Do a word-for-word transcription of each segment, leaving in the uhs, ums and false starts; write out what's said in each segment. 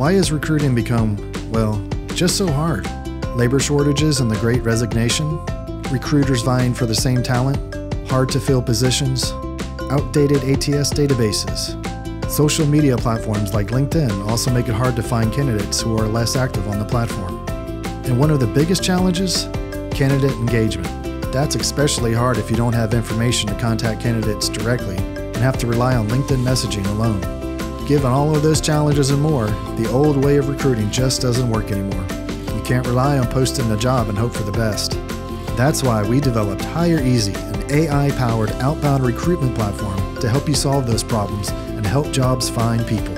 Why has recruiting become, well, just so hard? Labor shortages and the Great Resignation? Recruiters vying for the same talent? Hard to fill positions? Outdated A T S databases? Social media platforms like LinkedIn also make it hard to find candidates who are less active on the platform. And one of the biggest challenges? Candidate engagement. That's especially hard if you don't have information to contact candidates directly and have to rely on LinkedIn messaging alone. Given all of those challenges and more, the old way of recruiting just doesn't work anymore. You can't rely on posting the job and hope for the best. That's why we developed hireEZ, an A I-powered outbound recruitment platform to help you solve those problems and help jobs find people.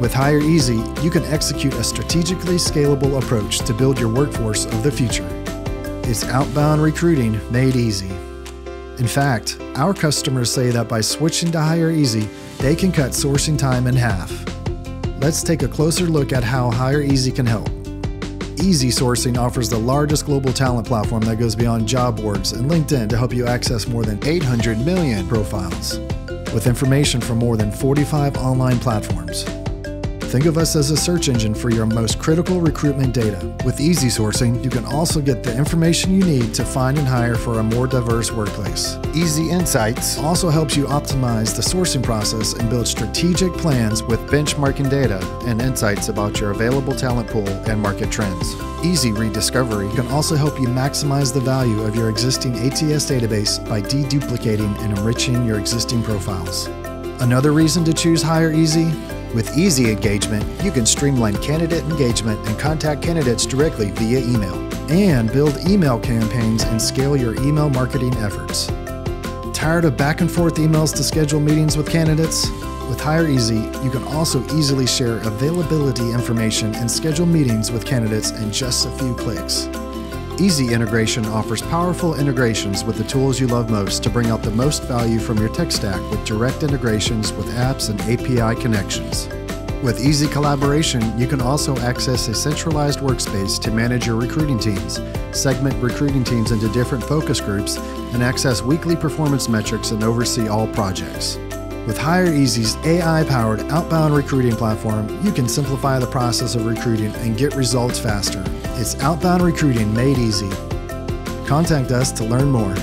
With hireEZ, you can execute a strategically scalable approach to build your workforce of the future. It's outbound recruiting made easy. In fact, our customers say that by switching to hireEZ, they can cut sourcing time in half. Let's take a closer look at how hireEZ can help. eZ Sourcing offers the largest global talent platform that goes beyond job boards and LinkedIn to help you access more than eight hundred million profiles with information from more than forty-five online platforms. Think of us as a search engine for your most critical recruitment data. With eZ Sourcing, you can also get the information you need to find and hire for a more diverse workplace. eZ Insights also helps you optimize the sourcing process and build strategic plans with benchmarking data and insights about your available talent pool and market trends. eZ Rediscovery can also help you maximize the value of your existing A T S database by deduplicating and enriching your existing profiles. Another reason to choose hireEZ? With eZ Engagement, you can streamline candidate engagement and contact candidates directly via email, and build email campaigns and scale your email marketing efforts. Tired of back and forth emails to schedule meetings with candidates? With hireEZ, you can also easily share availability information and schedule meetings with candidates in just a few clicks. eZ Integration offers powerful integrations with the tools you love most to bring out the most value from your tech stack with direct integrations with apps and A P I connections. With eZ Collaboration, you can also access a centralized workspace to manage your recruiting teams, segment recruiting teams into different focus groups, and access weekly performance metrics and oversee all projects. With hireEZ's A I-powered outbound recruiting platform, you can simplify the process of recruiting and get results faster. It's outbound recruiting made easy. Contact us to learn more.